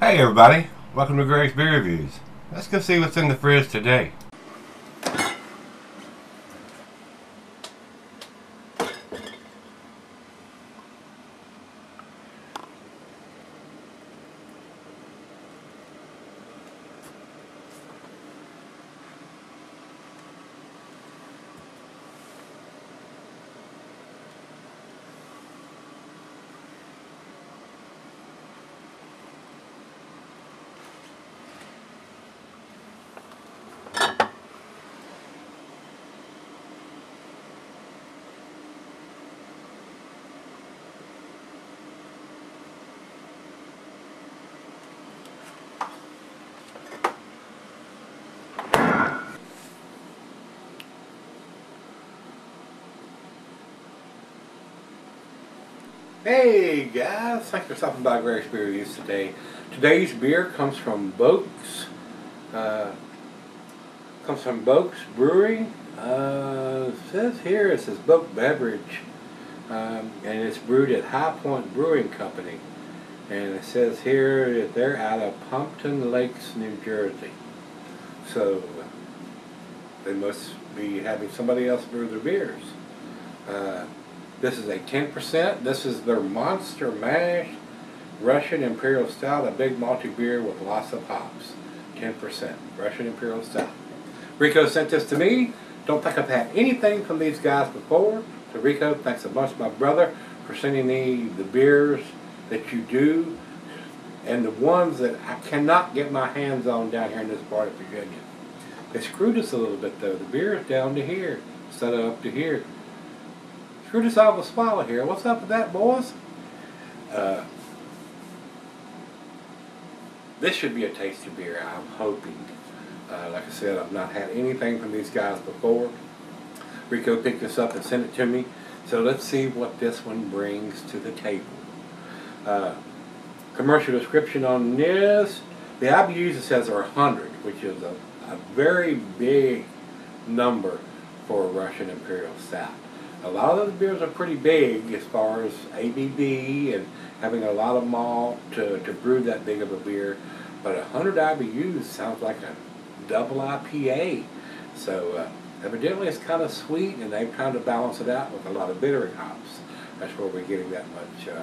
Hey everybody, welcome to Greg's Beer Reviews. Let's go see what's in the fridge today. Hey guys, thanks for stopping by Greg's Beer Reviews today. Today's beer comes from Boaks. Boaks Brewing. It says here, it says Boak Beverage. And it's brewed at High Point Brewing Company. And it says here that they're out of Pompton Lakes, New Jersey. So, they must be having somebody else brew their beers. This is a 10%. This is their Monster Mash Russian Imperial Stout, a big malty beer with lots of hops. 10% Russian Imperial Stout. Rico sent this to me. Don't think I've had anything from these guys before. So Rico, thanks a bunch, my brother, for sending me the beers that you do and the ones that I cannot get my hands on down here in this part of Virginia. They screwed us a little bit though. The beer is down to here instead of up to here. Screwed us off a swallow here. What's up with that, boys? This should be a tasty beer, I'm hoping. Like I said, I've not had anything from these guys before. Rico picked this up and sent it to me. So let's see what this one brings to the table. Commercial description on this. The IBUs, it says, are 100, which is a very big number for a Russian Imperial Stout. A lot of those beers are pretty big as far as ABV and having a lot of malt to brew that big of a beer. But 100 IBUs sounds like a double IPA. So evidently it's kind of sweet and they've tried to balance it out with a lot of bittering hops. That's where we're getting that much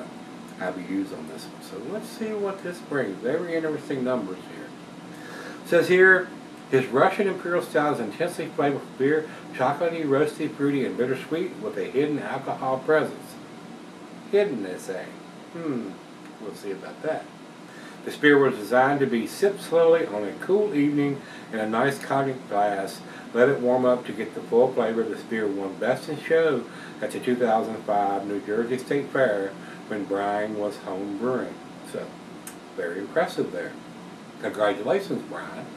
IBUs on this one. So let's see what this brings. Very interesting numbers here. It says here, his Russian Imperial Stout is intensely flavorful beer, chocolatey, roasty, fruity, and bittersweet with a hidden alcohol presence. Hidden, they say. We'll see about that. This beer was designed to be sipped slowly on a cool evening in a nice cognac glass. Let it warm up to get the full flavor. This beer won Best in Show at the 2005 New Jersey State Fair when Brian was home brewing. So, very impressive there. Congratulations, Brian.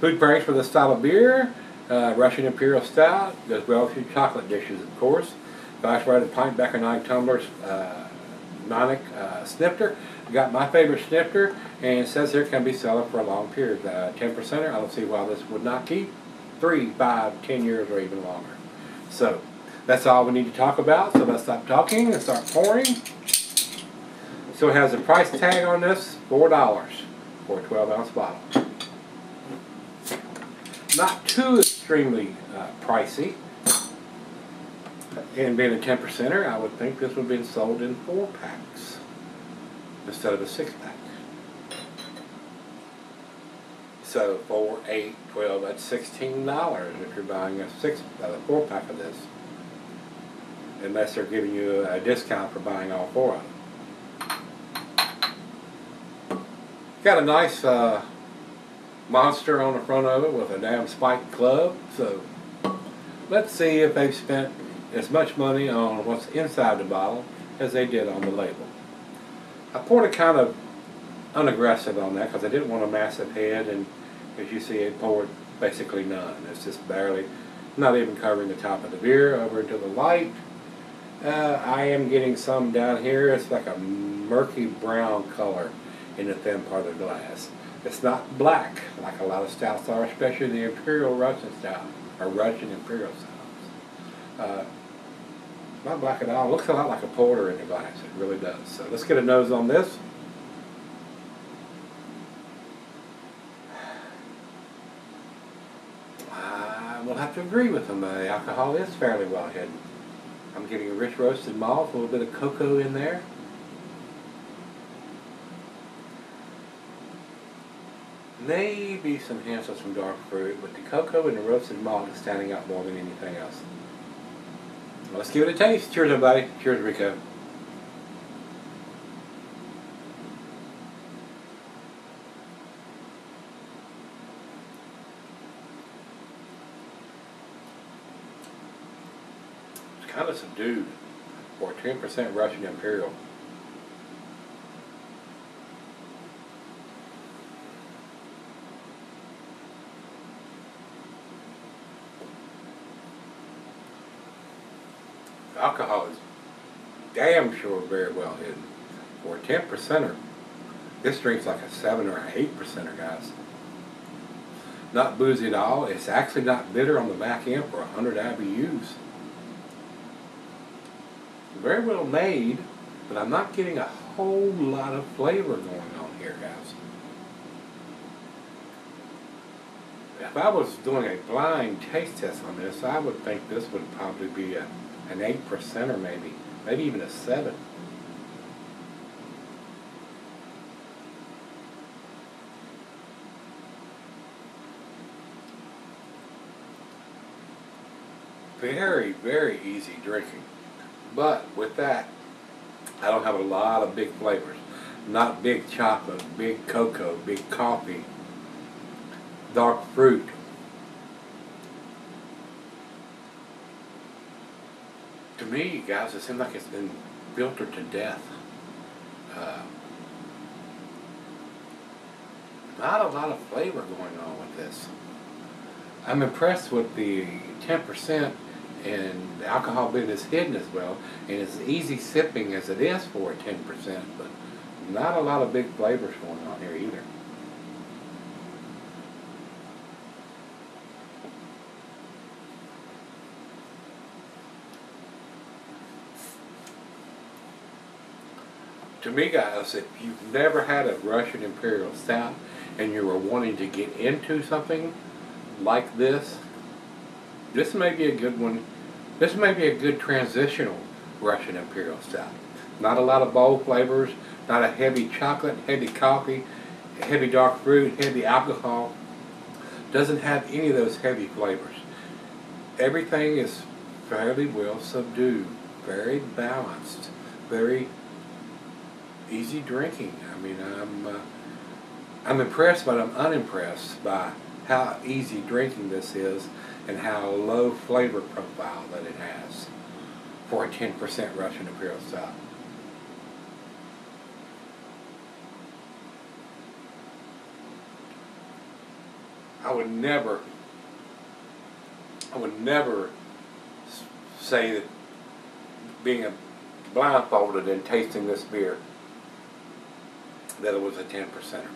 Food pairings for this style of beer, Russian Imperial Stout, goes well with your chocolate dishes, of course. Glass-rated pint, back and nine tumblers, nonic snifter. I got my favorite snifter, and it says here can be sold for a long period. 10%er, I don't see why this would not keep 3, 5, 10 years or even longer. So, that's all we need to talk about, so let's stop talking and start pouring. So it has a price tag on this, $4 for a 12-ounce bottle. Not too extremely pricey, and being a 10%er, I would think this would have been sold in 4 packs instead of a 6-pack. So 4, 8, 12, that's $16 if you're buying a 4-pack of this, unless they're giving you a discount for buying all 4 of them. Got a nice monster on the front of it with a damn spike club. So let's see if they've spent as much money on what's inside the bottle as they did on the label. I poured it kind of unaggressive on that because I didn't want a massive head, and as you see it poured basically none. It's just barely, not even covering the top of the beer. Over to the light, I am getting some down here. It's like a murky brown color in the thin part of the glass. It's not black like a lot of stouts are, especially the Imperial Russian Stout, or Russian Imperial Stouts. Not black at all. Looks a lot like a porter in the glass. It really does. So let's get a nose on this. don't have to agree with them. The alcohol is fairly well hidden. I'm getting a rich roasted malt, a little bit of cocoa in there. Maybe some hints of some dark fruit, but the cocoa and the roasted malt is standing out more than anything else. Let's give it a taste. Cheers, everybody. Cheers, Rico. It's kind of subdued for 10% Russian Imperial. Alcohol is damn sure very well hidden. For a 10%er, this drink's like a 7 or an 8%er, guys. Not boozy at all. It's actually not bitter on the back end for 100 IBUs. Very well made, but I'm not getting a whole lot of flavor going on here, guys. If I was doing a blind taste test on this, I would think this would probably be a an 8% or maybe even a 7. Very, very easy drinking. But with that, I don't have a lot of big flavors. Not big chocolate, big cocoa, big coffee, dark fruit. To me, guys, it seems like it's been filtered to death. Not a lot of flavor going on with this. I'm impressed with the 10% and the alcohol bit is hidden as well, and it's easy sipping as it is for a 10%, but not a lot of big flavors going on here either. To me, guys, if you've never had a Russian Imperial Stout and you were wanting to get into something like this, this may be a good one. This may be a good transitional Russian Imperial Stout. Not a lot of bold flavors, not a heavy chocolate, heavy coffee, heavy dark fruit, heavy alcohol. Doesn't have any of those heavy flavors. Everything is fairly well subdued, very balanced, very easy drinking. I mean, I'm impressed, but I'm unimpressed by how easy drinking this is and how low flavor profile that it has for a 10% Russian Imperial Stout. I would never say that being a blindfolded and tasting this beer that it was a 10%er.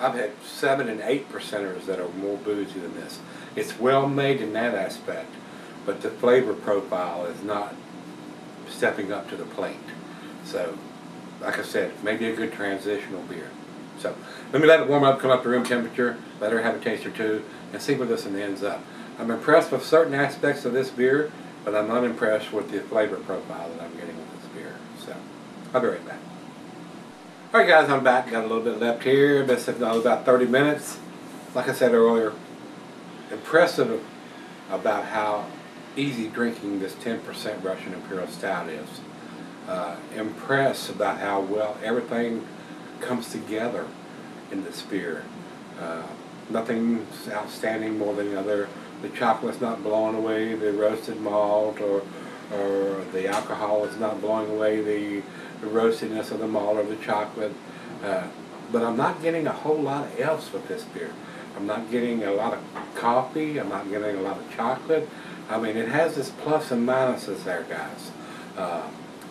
I've had 7 and 8%ers that are more boozy than this. It's well made in that aspect, but the flavor profile is not stepping up to the plate. So, like I said, maybe a good transitional beer. So, let me let it warm up, come up to room temperature, let her have a taste or two, and see where this one ends up. I'm impressed with certain aspects of this beer, but I'm not impressed with the flavor profile that I'm getting with this beer. So, I'll be right back. Alright guys, I'm back. Got a little bit left here. Been sipping on about 30 minutes. Like I said earlier, impressive about how easy drinking this 10% Russian Imperial Stout is. Impressed about how well everything comes together in this beer. Nothing's outstanding more than the other. The chocolate's not blowing away the roasted malt, or the alcohol is not blowing away the roastiness of the malt or the chocolate. But I'm not getting a whole lot else with this beer. I'm not getting a lot of coffee. I'm not getting a lot of chocolate. I mean, it has its plus and minuses there, guys.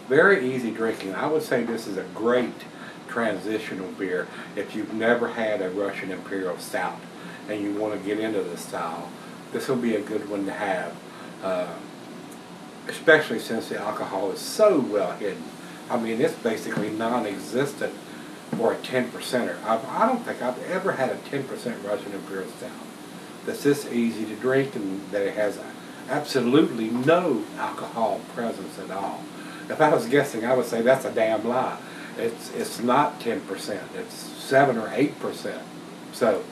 Very easy drinking. I would say this is a great transitional beer if you've never had a Russian Imperial Stout and you want to get into this style. This will be a good one to have, especially since the alcohol is so well hidden. I mean, it's basically non-existent for a 10%er. I don't think I've ever had a 10% Russian Imperial Stout. that's this easy to drink and that it has absolutely no alcohol presence at all. If I was guessing, I would say that's a damn lie. It's not 10%. It's 7 or 8%. So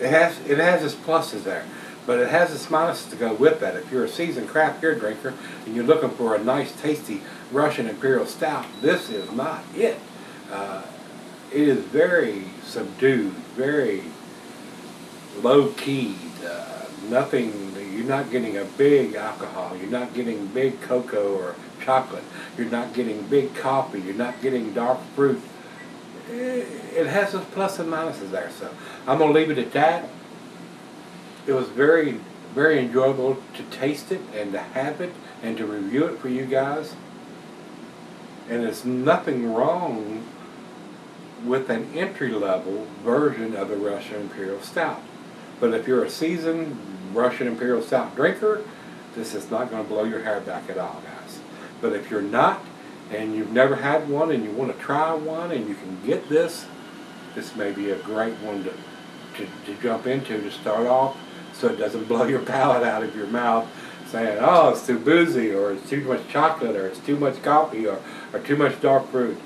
it has its pluses there, but it has its minuses to go with that. If you're a seasoned craft beer drinker and you're looking for a nice, tasty Russian Imperial Stout, this is not it. It is very subdued, very low-keyed. Nothing. You're not getting a big alcohol. You're not getting big cocoa or chocolate. You're not getting big coffee. You're not getting dark fruit. It has its plus and minuses there, so I'm going to leave it at that. It was very, very enjoyable to taste it and to have it and to review it for you guys. And there's nothing wrong with an entry-level version of the Russian Imperial Stout. But if you're a seasoned Russian Imperial Stout drinker, this is not going to blow your hair back at all, guys. But if you're not, and you've never had one, and you want to try one, and you can get this, this may be a great one to jump into to start off, so it doesn't blow your palate out of your mouth saying, oh, it's too boozy, or it's too much chocolate, or it's too much coffee, or too much dark fruit.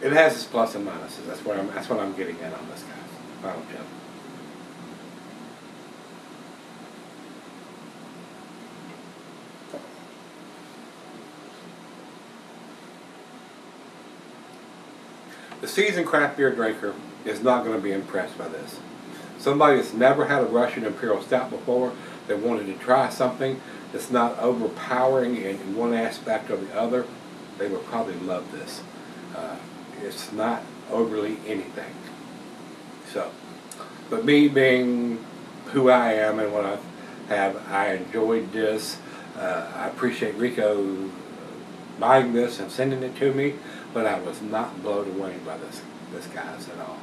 It has its plus and minuses. That's what I'm getting at on this, guys. Final jump. The seasoned craft beer drinker is not going to be impressed by this. Somebody that's never had a Russian Imperial Stout before, that wanted to try something that's not overpowering in one aspect or the other, they would probably love this. It's not overly anything. So, but me being who I am and what I have, I enjoyed this. I appreciate Rico buying this and sending it to me, but I was not blown away by this guys at all.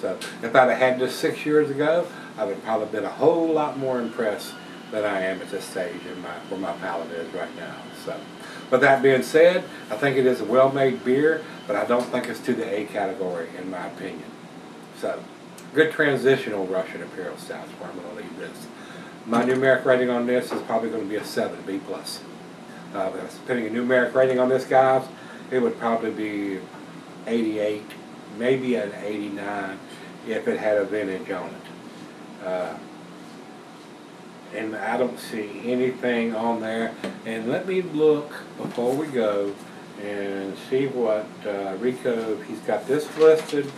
So if I'd have had this 6 years ago, I would probably have been a whole lot more impressed than I am at this stage in where my palate is right now. So, but that being said, I think it is a well-made beer, but I don't think it's to the A category in my opinion. So, good transitional Russian Imperial Stout is where I'm going to leave this. My numeric rating on this is probably going to be a 7, B+. If I was putting a numeric rating on this, guys, it would probably be 88, maybe an 89 if it had a vintage on it. And I don't see anything on there. And let me look before we go and see what Rico, he's got this listed.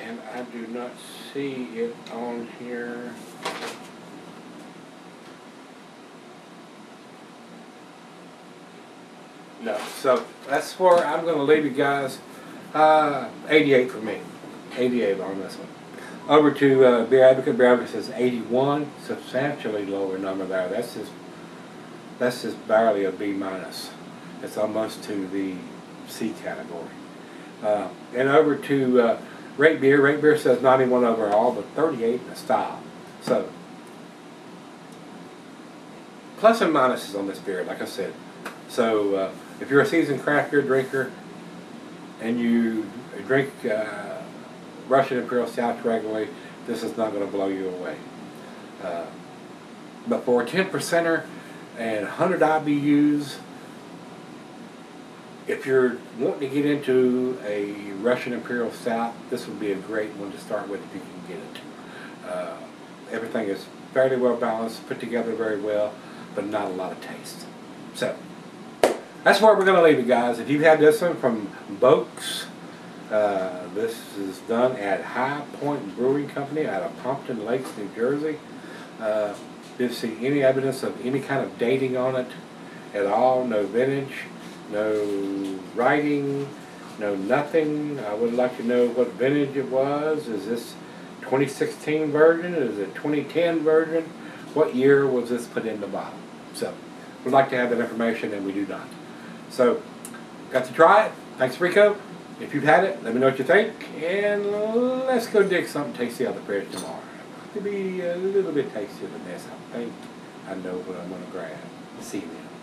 And I do not see it on here. No, so that's where I'm going to leave you guys. 88 for me. 88 on this one. Over to Beer Advocate. Beer Advocate says 81. Substantially lower number there. That's just barely a B-. It's almost to the C category. And over to Rate Beer. Rate Beer says 91 overall, but 38 in the style. So, plus and minuses on this beer, like I said. So, if you're a seasoned craft beer drinker and you drink Russian Imperial Stout regularly, this is not going to blow you away. But for a 10%er and 100 IBUs, if you're wanting to get into a Russian Imperial Stout, this would be a great one to start with if you can get it. Everything is fairly well balanced, put together very well, but not a lot of taste. So, that's where we're going to leave it, guys. If you've had this one from Boaks, this is done at High Point Brewing Company out of Pompton Lakes, New Jersey. Didn't see any evidence of any kind of dating on it at all. No vintage, no writing, no nothing. I would like to know what vintage it was. Is this 2016 version? Is it 2010 version? What year was this put in the bottle? So, we'd like to have that information, and we do not. So, got to try it. Thanks, Rico. If you've had it, let me know what you think. And let's go dig something tasty out of the fridge tomorrow. It'll be a little bit tastier than this, I think. and over a monogram ceiling.